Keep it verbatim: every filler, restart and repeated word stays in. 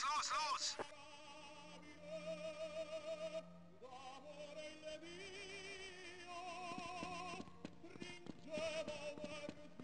los, los, los! D'amore il mio, ringeva